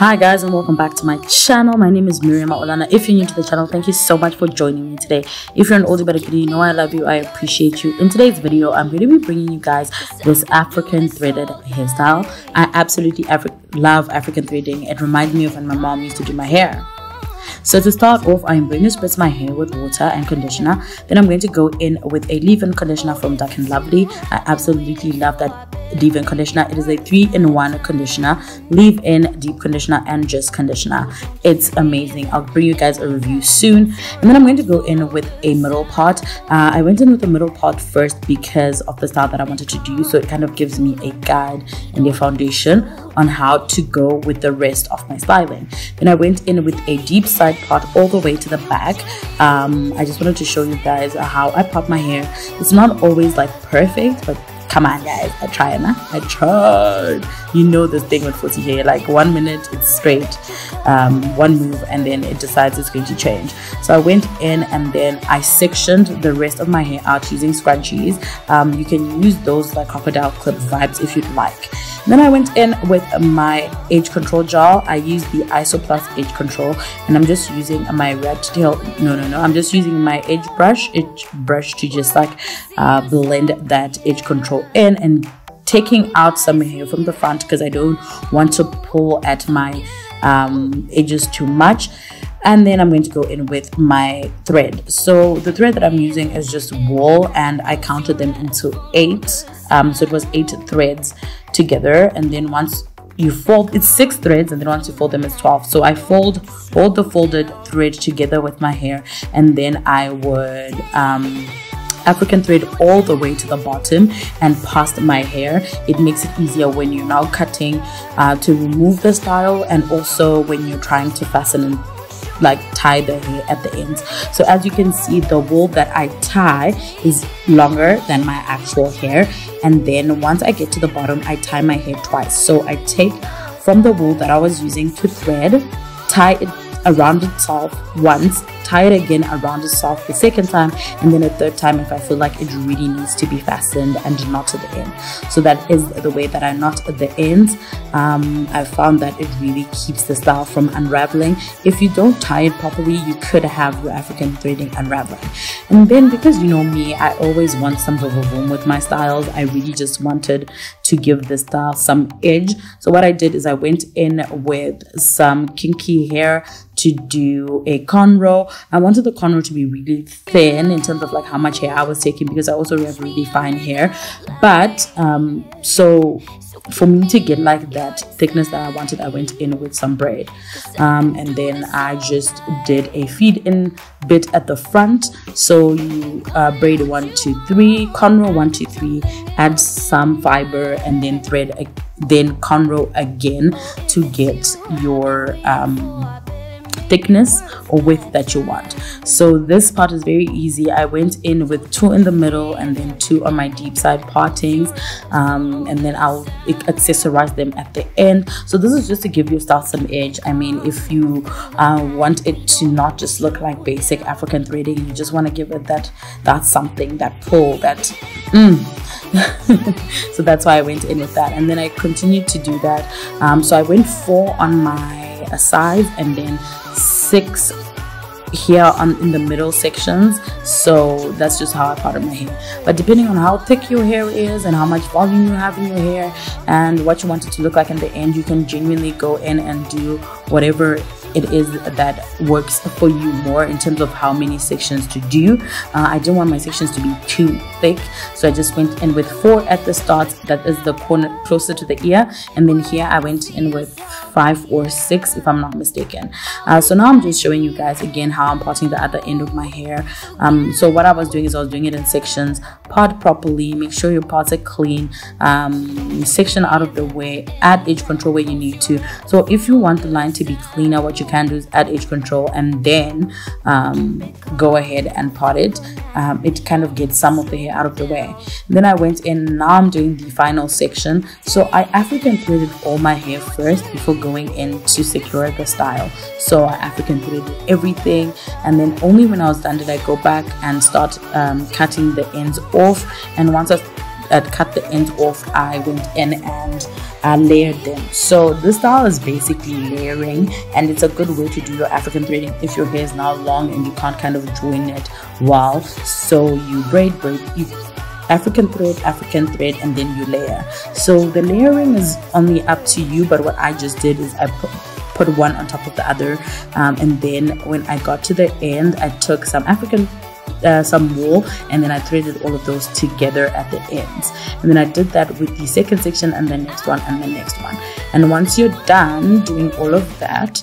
Hi guys, and welcome back to my channel. My name is Miriam Maulana. If you're new to the channel, thank you so much for joining me today. If you're an older but a kid, you know I love you, I appreciate you. In today's video, I'm going to be bringing you guys this African threaded hairstyle. I absolutely love African threading. It reminds me of when my mom used to do my hair. So to start off, I'm going to spritz my hair with water and conditioner. Then I'm going to go in with a leave-in conditioner from Duck and Lovely. I absolutely love that leave-in conditioner. It is a 3-in-1 conditioner, leave-in, deep conditioner, and just conditioner. It's amazing. I'll bring you guys a review soon. And then I'm going to go in with a middle part. I went in with the middle part first because of the style that I wanted to do. So it kind of gives me a guide and a foundation on how to go with the rest of my styling. Then I went in with a deep side part all the way to the back. I just wanted to show you guys how I part my hair. It's not always like perfect, but come on guys, I try, and I tried. You know this thing with 40 hair, like 1 minute it's straight, one move, and then it decides it's going to change. So I went in and then I sectioned the rest of my hair out using scrunchies. You can use those like crocodile clip vibes if you'd like. Then I went in with my age control gel. I used the ISO Plus age control, and I'm just using my red tail. I'm just using my edge brush to just like blend that edge control in, and taking out some hair from the front because I don't want to pull at my edges too much. And then I'm going to go in with my thread. So the thread that I'm using is just wool, and I counted them into 8. So it was 8 threads together, and then once you fold, it's 6 threads, and then once you fold them, it's 12. So I fold the folded thread together with my hair, and then I would African thread all the way to the bottom and past my hair. It makes it easier when you're now cutting to remove the style, and also when you're trying to fasten and like tie the hair at the ends. So as you can see, the wool that I tie is longer than my actual hair, and then once I get to the bottom, I tie my hair twice. So I take from the wool that I was using to thread, tie it around itself once, tie it again around itself the second time, and then a third time if I feel like it really needs to be fastened and knotted in. So that is the way that I knot at the ends. I found that it really keeps the style from unraveling. If you don't tie it properly, you could have your African threading unraveling. And then, because you know me, I always want some boom with my styles. I really just wanted to give the style some edge. So what I did is I went in with some kinky hair to do a cornrow. I wanted the cornrow to be really thin in terms of like how much hair I was taking, because I also have really fine hair, but so for me to get like that thickness that I wanted, I went in with some braid, and then I just did a feed in bit at the front. So you braid 1, 2, 3, cornrow 1, 2, 3, add some fiber, and then thread, then cornrow again to get your thickness or width that you want. So this part is very easy. I went in with 2 in the middle and then 2 on my deep side partings, and then I'll accessorize them at the end. So this is just to give your style some edge. I mean, if you want it to not just look like basic African threading, you just want to give it that something, that pull, that so that's why I went in with that, and then I continued to do that. So I went 4 on my sides, and then 6 here in the middle sections. So that's just how I parted my hair. But depending on how thick your hair is and how much volume you have in your hair and what you want it to look like in the end, you can genuinely go in and do whatever it is that works for you more in terms of how many sections to do. I didn't want my sections to be too thick, so I just went in with 4 at the start, that is the corner closer to the ear, and then here I went in with 5 or 6 if I'm not mistaken. So now I'm just showing you guys again how I'm parting the other end of my hair. So what I was doing is I was doing it in sections. Part properly, make sure your parts are clean, section out of the way, add edge control where you need to. So if you want the line to be cleaner, what you can do is add edge control and then go ahead and part it. It kind of gets some of the hair out of the way. Then I went in, now I'm doing the final section. So I African threaded all my hair first before going in to secure the style. So I African threaded everything, and then only when I was done did I go back and start cutting the ends off. And once I cut the ends off, I went in and layer them. So this style is basically layering, and it's a good way to do your African braiding if your hair is now long and you can't kind of join it while. So you braid, you African thread, and then you layer. So the layering is only up to you, but what I just did is I put one on top of the other, and then when I got to the end, I took some African some wool, and then I threaded all of those together at the ends, and then I did that with the second section and the next one and the next one. And once you're done doing all of that,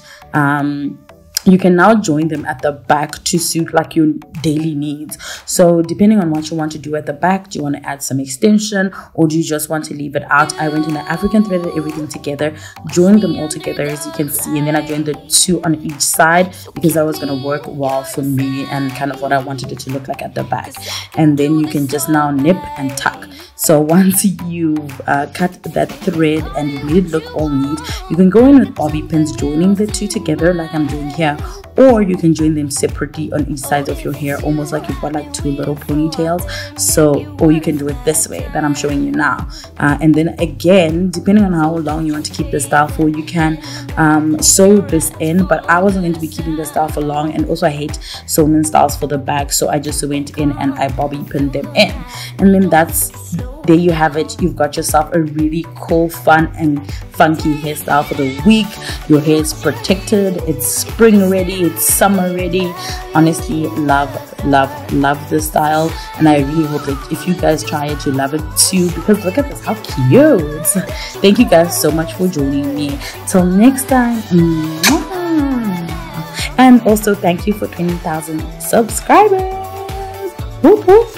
you can now join them at the back to suit like your daily needs. So depending on what you want to do at the back, do you want to add some extension or do you just want to leave it out? I went in the African thread, everything together, joined them all together as you can see, and then I joined the two on each side because I was going to work well for me and kind of what I wanted it to look like at the back. And then you can just now nip and tuck. So once you've cut that thread and you made it look all neat, you can go in with bobby pins, joining the two together like I'm doing here, or you can join them separately on each side of your hair, almost like you've got like two little ponytails. So, or you can do it this way that I'm showing you now. And then again, depending on how long you want to keep this style for, you can sew this in, but I wasn't going to be keeping this style for long, and also I hate sewn in styles for the back, so I just went in and I bobby pinned them in. And then that's, there you have it. You've got yourself a really cool, fun and funky hairstyle for the week. Your hair is protected, it's spring ready, it's summer ready. Honestly, love this style, and I really hope that if you guys try it, you love it too, because look at this, how cute. Thank you guys so much for joining me. Till next time, and also thank you for 20,000 subscribers. Whoop, whoop.